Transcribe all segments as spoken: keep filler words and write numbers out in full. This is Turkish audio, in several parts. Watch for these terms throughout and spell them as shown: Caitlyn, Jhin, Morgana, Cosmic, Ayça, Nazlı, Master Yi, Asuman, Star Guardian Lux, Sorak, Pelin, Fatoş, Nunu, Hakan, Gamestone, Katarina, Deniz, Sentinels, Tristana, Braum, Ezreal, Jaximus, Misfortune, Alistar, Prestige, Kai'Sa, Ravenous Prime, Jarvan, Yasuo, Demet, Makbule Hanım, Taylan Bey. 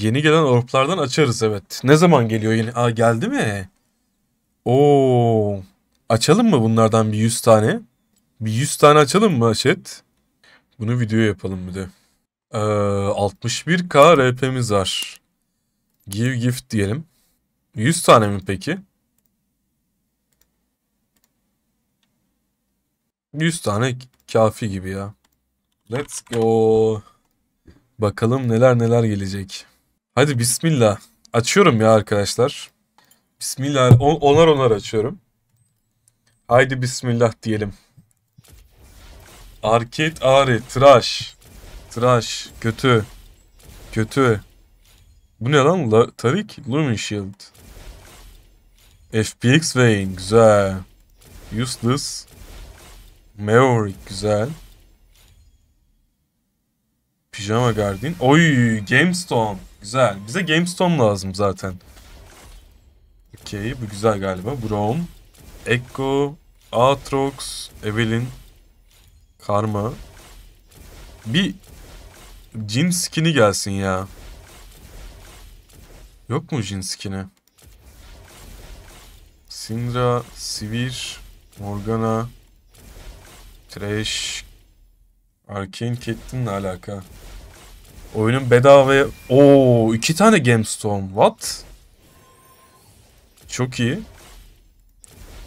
Yeni gelen orplardan açarız, evet. Ne zaman geliyor yeni? Aa, geldi mi? Oo. Açalım mı bunlardan bir yüz tane? Bir yüz tane açalım mı Aşet? Bunu video yapalım bir de. Ee, altmış bir K R P'miz var. Give gift diyelim. yüz tane mi peki? yüz tane kafi gibi ya. Let's go. Bakalım neler neler gelecek. Hadi bismillah. Açıyorum ya arkadaşlar. Bismillah. On, onar onar açıyorum. Haydi bismillah diyelim. Arket Ares. Tıraş. Tıraş. Kötü. Kötü. Bu ne lan? La, Tarik. Lumen Shield. F P X Vayne. Güzel. Useless. Maverick. Güzel. Pijama Guardian. Oy, Gamestone. Güzel. Bize Gamestone lazım zaten. Okey. Bu güzel galiba. Braum. Echo. Aatrox. Evelyn. Karma. Bir Jhin skin'i gelsin ya. Yok mu Jhin skin'i? Syndra. Sivir. Morgana. Thresh. Arcane Caitlyn'le alaka. Oyunun bedavaya... Ooo, iki tane Gamestone. What? Çok iyi.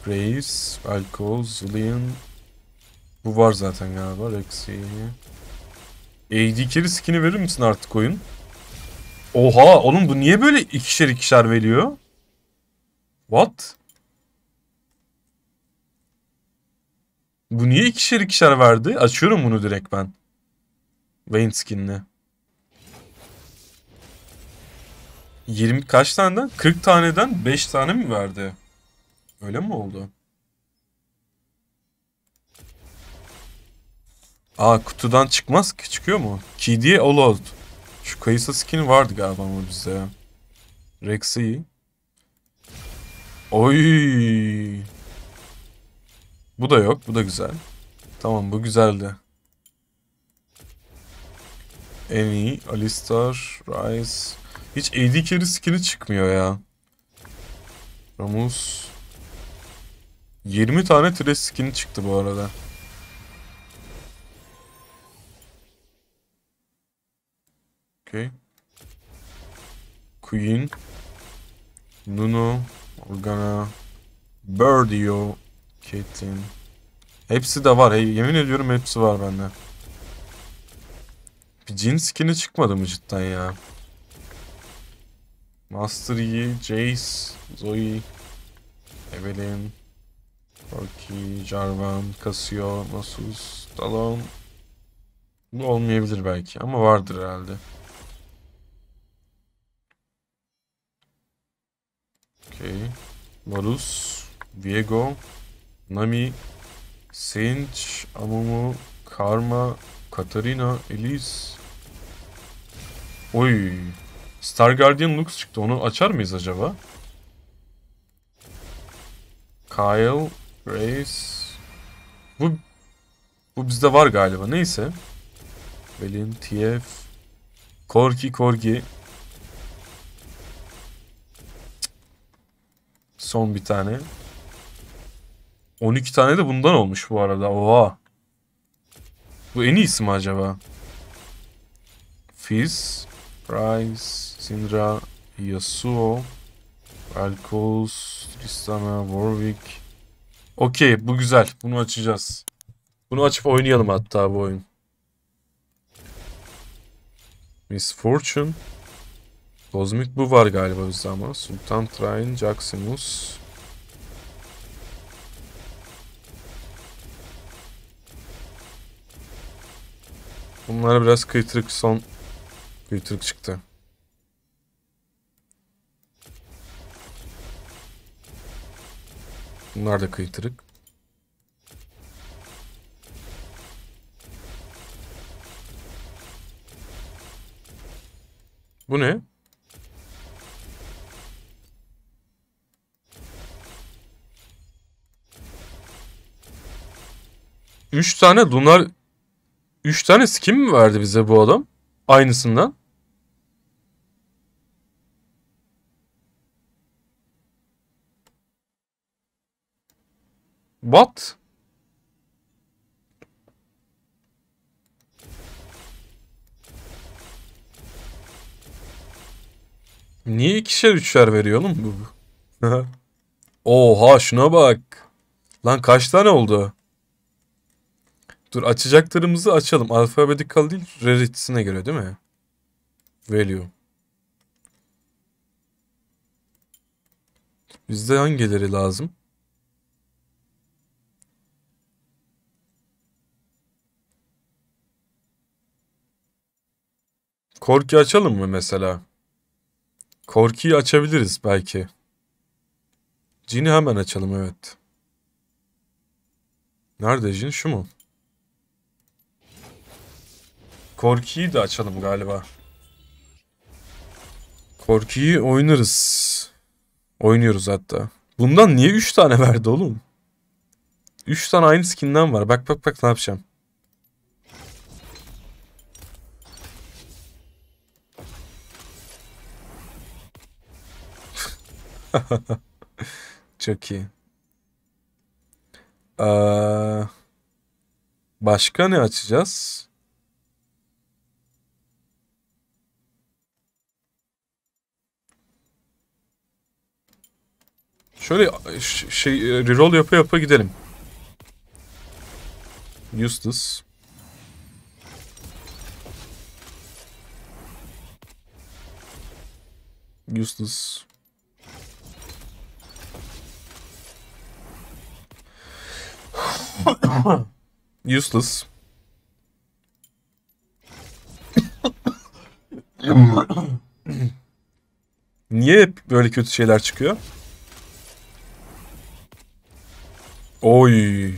Graves, Alco, Zulian. Bu var zaten galiba. Rexy. A D carry skin'i verir misin artık oyun? Oha! Oğlum bu niye böyle ikişer ikişer veriyor? What? Bu niye ikişer ikişer verdi? Açıyorum bunu direkt ben. Vayne skin'le. yirmi kaç taneden? kırk taneden beş tane mi verdi? Öyle mi oldu? Aa, kutudan çıkmaz ki. Çıkıyor mu? Ki diye all out. Şu Kayısa skin vardı galiba ama bizde ya. Rexy. Oy. Bu da yok. Bu da güzel. Tamam, bu güzeldi. En iyi. Alistar. Rice. Hiç A D carry skin'i çıkmıyor ya. Ramos. yirmi tane Thresh skin'i çıktı bu arada. Okay. Queen. Nuno. Organa. Birdio. Caitlyn. Hepsi de var. Hey, yemin ediyorum hepsi var bende. Bir Jhin skin'i çıkmadı mı cidden ya? Master Yi, Jace, Zoe, Evelyn, Korki, Jarvan, Casio, Nasus, Talon. Bu olmayabilir belki ama vardır herhalde. Okay. Varus, Viego, Nami, Sinch, Amumu, Karma, Katarina, Elise. Oy. Star Guardian Lux çıktı. Onu açar mıyız acaba? Kyle, Grace. Bu bu bizde var galiba. Neyse. Belin, T F. Korki, Korgi. Son bir tane. on iki tane de bundan olmuş bu arada. Oha. Bu en iyisi mi acaba? Fizz, Price, Syndra, Yasuo, Alcos, Tristana, Warwick. Okey, bu güzel. Bunu açacağız. Bunu açıp oynayalım hatta bu oyun. Misfortune. Cosmic bu var galiba bizde ama. Sultan Trine, Jaximus. Bunlara biraz kıytırık son... Kıytırık çıktı. Bunlar da kıytırık. Bu ne? Üç tane lunar... Üç tane skin mi verdi bize bu adam? Aynısından. What? Niye ikişer üçer veriyor oğlum bu? Oha şuna bak. Lan kaç tane oldu? Dur açacaklarımızı açalım. Alfabedikal değil, rarity'sine göre değil mi? Value. Bizde hangileri lazım? Korku'yu açalım mı mesela? Korku'yu açabiliriz belki. Jin'i hemen açalım, evet. Nerede Jhin? Şu mu? Korku'yu da açalım galiba. Korku'yu oynarız. Oynuyoruz hatta. Bundan niye üç tane verdi oğlum? üç tane aynı skin'den var. Bak bak bak ne yapacağım. Çok iyi. Ee, başka ne açacağız? Şöyle şey reroll yapa yapa gidelim. Useless. Useless. Useless. Niye hep böyle kötü şeyler çıkıyor? Oy.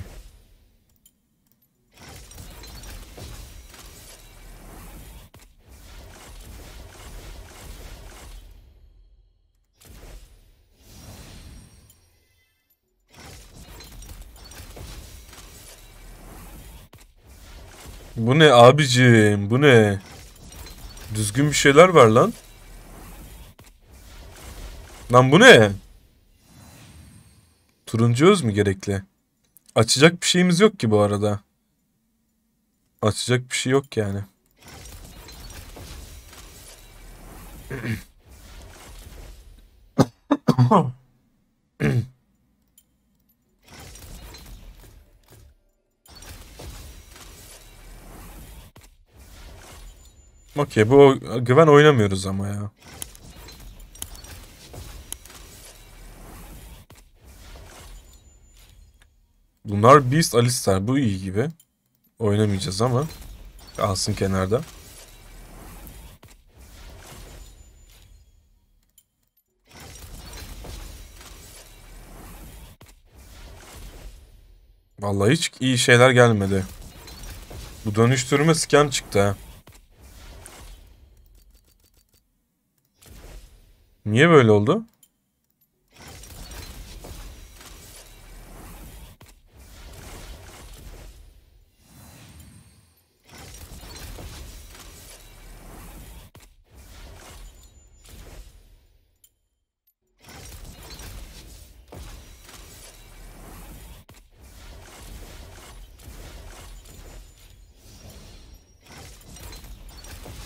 Bu ne abicim? Bu ne? Düzgün bir şeyler var lan. Lan bu ne? Turuncu öz mü gerekli? Açacak bir şeyimiz yok ki bu arada. Açacak bir şey yok yani. Okey, bu güven oynamıyoruz ama ya. Bunlar Beast, Alistar. Bu iyi gibi. Oynamayacağız ama. Alsın kenarda. Vallahi hiç iyi şeyler gelmedi. Bu dönüştürme scam çıktı ha. Niye böyle oldu?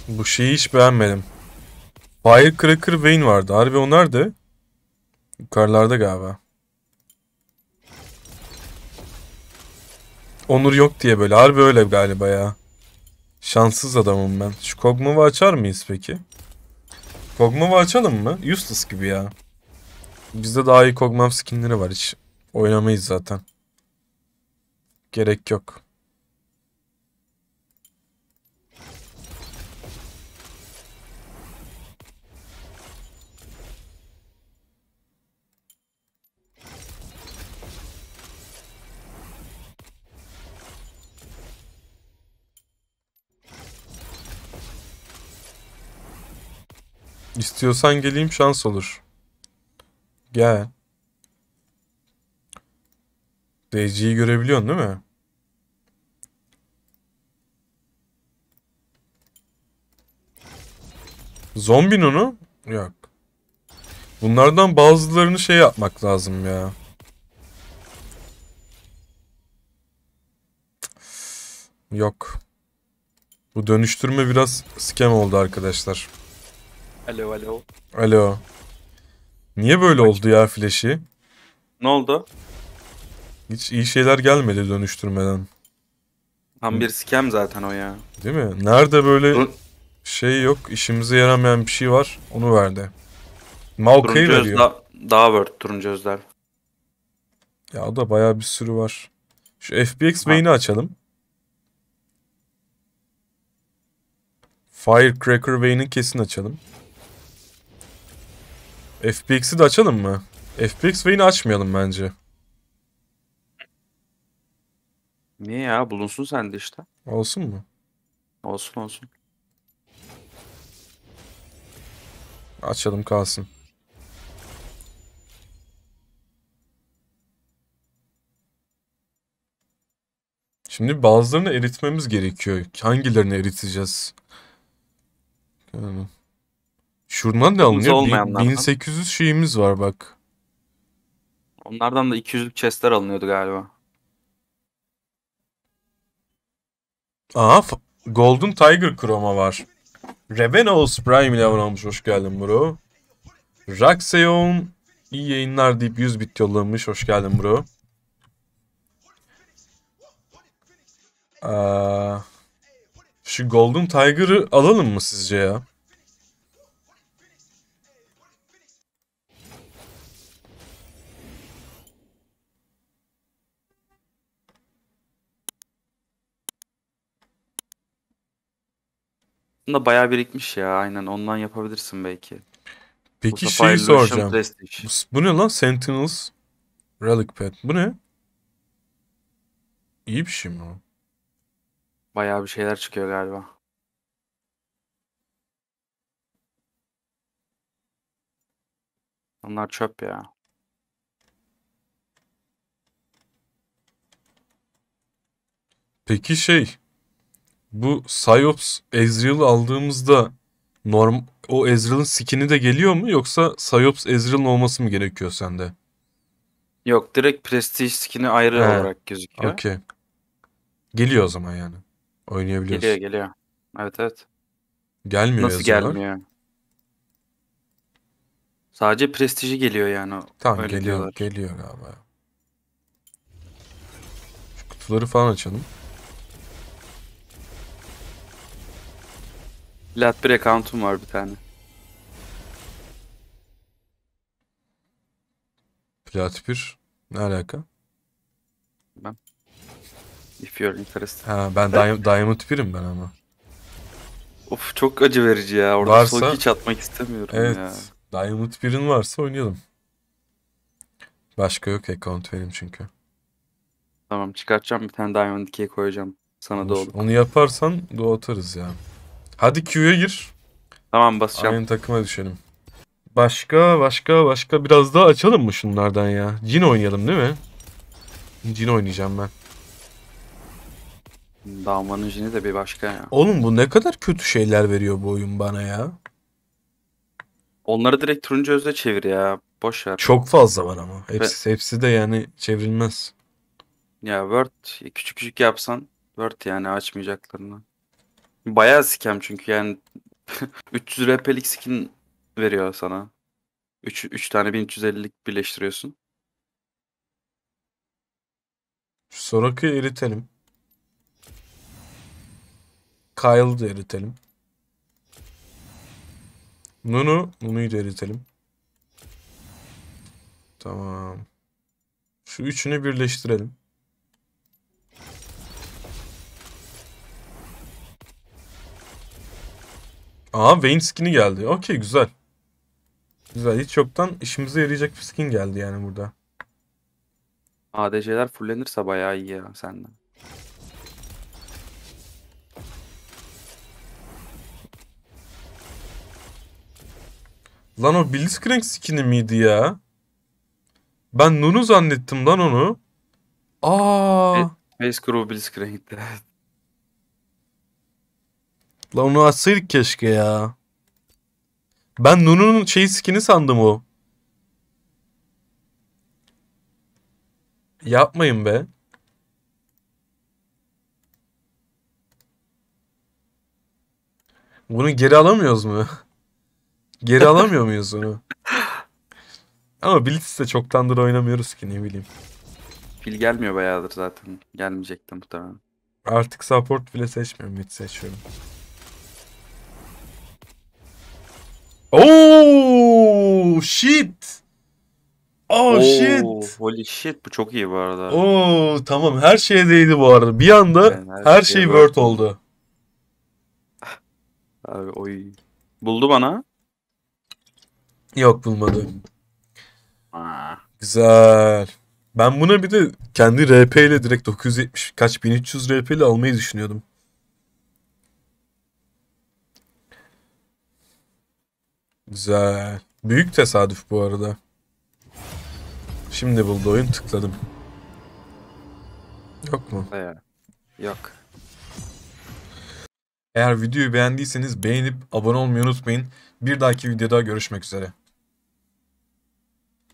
Bu şeyi hiç beğenmedim. Firecracker Vayne vardı. Harbi o nerede? Yukarılarda galiba. Onur yok diye böyle. Harbi öyle galiba ya. Şanssız adamım ben. Şu Kog'Maw'u açar mıyız peki? Kog'Maw'u açalım mı? Useless gibi ya. Bizde daha iyi Kog'Maw skinleri var hiç. Oynamayız zaten. Gerek yok. İstiyorsan geleyim, şans olur. Gel. D C'yi görebiliyorsun değil mi? Zombin onu? Yok. Bunlardan bazılarını şey yapmak lazım ya. Yok. Bu dönüştürme biraz scam oldu arkadaşlar. Alo alo. Alo. Niye böyle oldu ya flash'i? Ne oldu? Hiç iyi şeyler gelmedi dönüştürmeden. Tam bir scam zaten o ya. Değil mi? Nerede böyle Dur şey yok, işimize yaramayan bir şey var, onu verdi. Maoka'yı veriyor. Da daha word turuncu özler. Ya o da bayağı bir sürü var. Şu F P X Vayne'i açalım. Firecracker Vayne'i kesin açalım. F P X'i de açalım mı? F P X Vayne'i açmayalım bence. Niye ya? Bulunsun sende işte. Olsun mu? Olsun olsun. Açalım kalsın. Şimdi bazılarını eritmemiz gerekiyor. Hangilerini eriteceğiz? Şuradan ne alınıyor? bin sekiz yüz şeyimiz var bak. Onlardan da iki yüzlük chestler alınıyordu galiba. Aha, Golden Tiger Chroma var. Ravenous Prime ile avranmış. Hoş geldin bro. Raxeon iyi yayınlar deyip yüz bit yollamış. Hoş geldin bro. Aa, şu Golden Tiger'ı alalım mı sizce ya? Bunda bayağı birikmiş ya, aynen ondan yapabilirsin belki. Peki şeyi soracağım. Bu, bu ne lan? Sentinels Relic Pad. Bu ne? İyi bir şey mi o? Bayağı bir şeyler çıkıyor galiba. Onlar çöp ya. Peki şey... Bu Psyops Ezreal'ı aldığımızda norm o Ezreal'ın skin'i de geliyor mu, yoksa Psyops Ezreal'ın olması mı gerekiyor sende? Yok, direkt Prestige skin'i ayrı He. olarak gözüküyor. Okay. Geliyor o zaman yani. Oynayabiliyoruz. Geliyor geliyor. Evet evet. Gelmiyor. Nasıl yazıyorlar? Gelmiyor? Sadece Prestige'i geliyor yani. Tamam, öyle geliyor diyorlar. Geliyor galiba. Şu kutuları falan açalım. Lat bir account'um var bir tane. Plat bir? Ne alaka? Ben. If you're interested. Ha, ben evet. Diamond birim ben ama. Of, çok acı verici ya. Orada varsa... slow hiç atmak istemiyorum evet, ya. Evet. Diamond birin varsa oynayalım. Başka yok, account vereyim çünkü. Tamam, çıkartacağım bir tane Diamond ikiye koyacağım. Sana doğru. Onu yaparsan doğu atarız ya. Hadi Q'ya gir. Tamam, basacağım. Aynı takıma düşelim. Başka başka başka biraz daha açalım mı şunlardan ya? Jhin oynayalım değil mi? Jhin oynayacağım ben. Damanın Jhin'i de bir başka ya. Oğlum bu ne kadar kötü şeyler veriyor bu oyun bana ya. Onları direkt turuncu özle çevir ya. Boş ver. Çok fazla var ama. Hepsi, Ve... hepsi de yani çevrilmez. Ya Word küçük küçük yapsan Word yani açmayacaklarını. Bayağı scam çünkü yani üç yüz R P'lik skin veriyor sana. üç tane bin üç yüz ellilik birleştiriyorsun. Şu Sorak'ı eritelim. Kyle'ı da eritelim. Nunu, Nunu'yu da eritelim. Tamam. Şu üçünü birleştirelim. Aha, Vayne skin'i geldi. Okey, güzel. Güzel, hiç yoktan işimize yarayacak bir skin geldi yani burada. A D C'ler fullenirse bayağı iyi ya senden. Lan o Blitzcrank skin'i miydi ya? Ben Nunu zannettim lan onu. Aaa. Face Crew Blitzcrank'ti. La onu açsaydık keşke ya. Ben Nunu'nun şey skin'i sandım o. Yapmayın be. Bunu geri alamıyoruz mu? Geri alamıyor muyuz onu? Ama Blitz'i de çoktandır oynamıyoruz ki, ne bileyim. Fil gelmiyor bayağıdır zaten. Gelmeyecekti muhtemelen. Artık support bile seçmiyorum. Mid seçiyorum. Oh shit. Oh, oh shit. Holy shit, bu çok iyi bu arada. Oo, tamam, her şeye değdi bu arada. Bir anda yani her, her şey worth oldu. Abi oy. Buldu bana. Yok, bulmadı. Aa. Güzel. Ben buna bir de kendi R P ile direkt dokuz yüz yetmiş kaç bin üç yüz R P ile almayı düşünüyordum. Güzel. Büyük tesadüf bu arada. Şimdi buldu oyun, tıkladım. Yok mu? Hayır. Yok. Eğer videoyu beğendiyseniz beğenip abone olmayı unutmayın. Bir dahaki videoda görüşmek üzere.